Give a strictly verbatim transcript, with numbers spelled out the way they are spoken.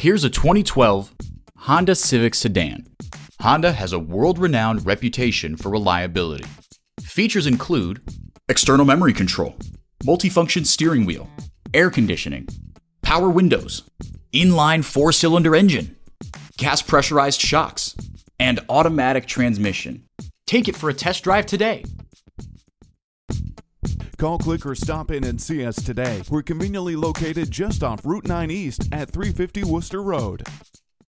Here's a twenty twelve Honda Civic sedan. Honda has a world-renowned reputation for reliability. Features include external memory control, multifunction steering wheel, air conditioning, power windows, inline four-cylinder engine, gas pressurized shocks, and automatic transmission. Take it for a test drive today. Call, click, or stop in and see us today. We're conveniently located just off Route nine East at three fifty Worcester Road.